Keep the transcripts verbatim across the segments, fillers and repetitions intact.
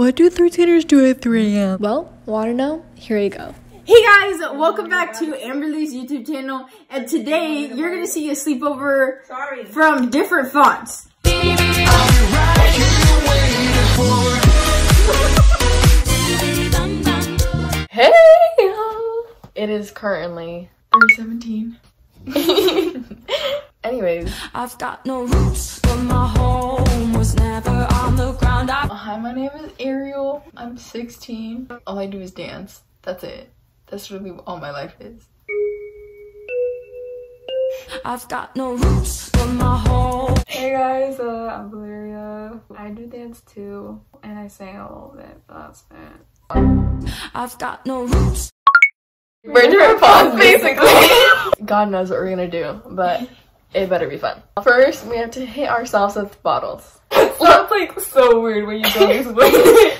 What do thirteeners do at three a m? Well, wanna know? Here you go. Hey guys, welcome back to Amberly's YouTube channel. And today, you're gonna see a sleepover Sorry. from different fonts. Hey y'all! It is currently three seventeen. Anyways, I've got no roots, but my home was never on the ground. I Hi, my name is Ariel. I'm sixteen. All I do is dance. That's it. That's really all my life is. I've got no roots, but my home. Hey guys, uh, I'm Valeria. I do dance too, and I sing a little bit, but that's it. I've got no roots. We're doing pause, basically. God knows what we're gonna do, but it better be fun. First, we have to hit ourselves with bottles. Sounds like so weird when you don't explain it.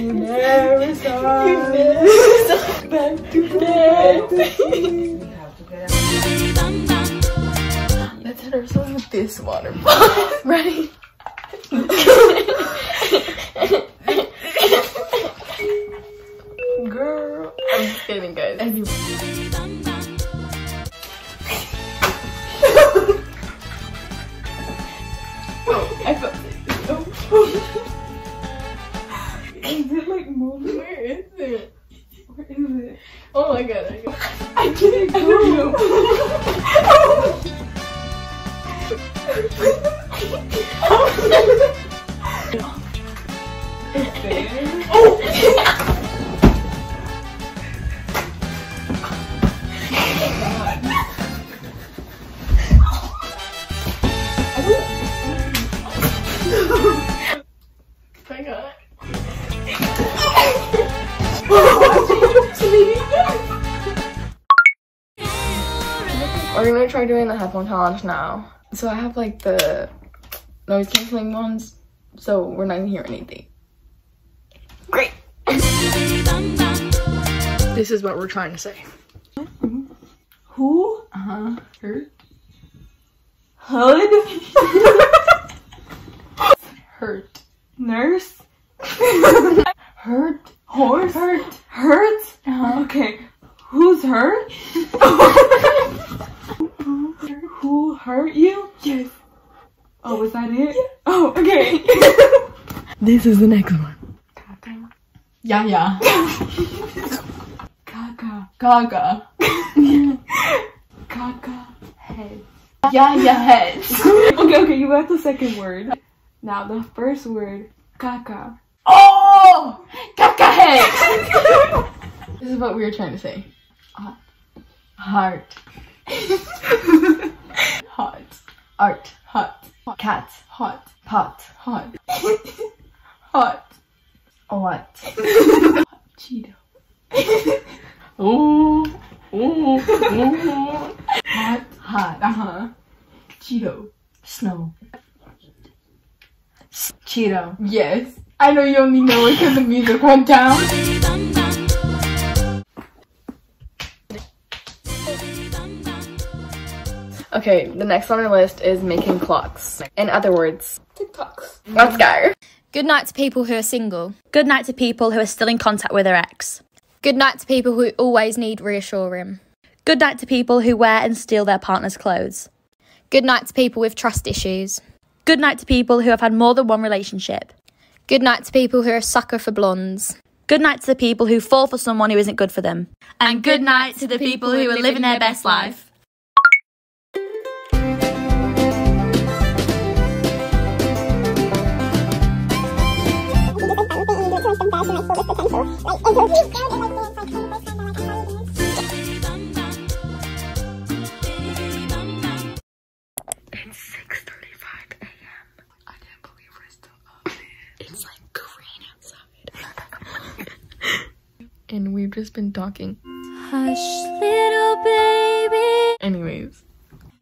You never saw you never back to bed. Let's hit ourselves with this water bottle. Ready? Girl, I'm just kidding, guys. Anyway. Oh, I felt it. Is it like moving? Where is it? Where is it? Oh my god! I, I can't go. Oh. We're gonna try doing the headphone challenge now. So I have like the noise cancelling ones, so we're not gonna hear anything. Great! This is what we're trying to say. Mm-hmm. Who? Uh-huh. Her. Hud? Hurt. Nurse? Hurt? Horse? Hurt? Hurt? Uh-huh. Okay. Who's hurt? Who hurt you? Yes. Oh, was that it? Yeah. Oh, okay. This is the next one. Gaga. Yeah, yeah. Gaga. Gaga. Gaga. Head. Yeah, yeah, head. Okay, okay, you got the second word. Now the first word. Gaga. Oh! Gaga head. This is what we were trying to say. Uh, heart. Hot. Art. Hot. Cat. Hot. Pot. Hot. Hot. What? Cheeto. Oh. Oh. Oh. Hot. Hot. Uh-huh. Cheeto. Snow. Cheeto. Yes. I know you only know it because the music went down. Okay, the next on our list is making clocks. In other words, TikToks. Let's go. Good night to people who are single. Good night to people who are still in contact with their ex. Good night to people who always need reassuring. Good night to people who wear and steal their partner's clothes. Good night to people with trust issues. Good night to people who have had more than one relationship. Good night to people who are a sucker for blondes. Good night to the people who fall for someone who isn't good for them. And good night to the people who are living their best life. It's six thirty-five a m I can't believe we're still up. It's like green outside. And we've just been talking. Hush, little baby. Anyways.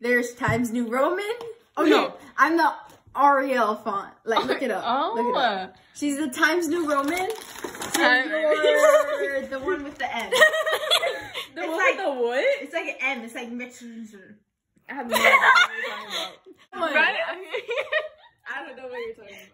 There's Times New Roman. Oh no, I'm the Ariel font. Like, look it up. Oh. Look it up. She's the Times New Roman. You're the one with the N. like the what? It's like an M. It's like Mitchell. I have no idea what you're talking about. Right? I don't know what you're talking about.